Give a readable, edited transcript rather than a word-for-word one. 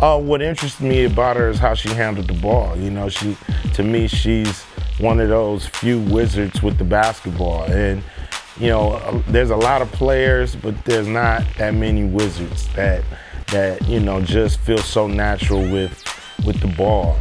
What interested me about her is how she handled the ball. You know, to me, she's one of those few wizards with the basketball. And, you know, there's a lot of players, but there's not that many wizards that, you know, just feel so natural with the ball.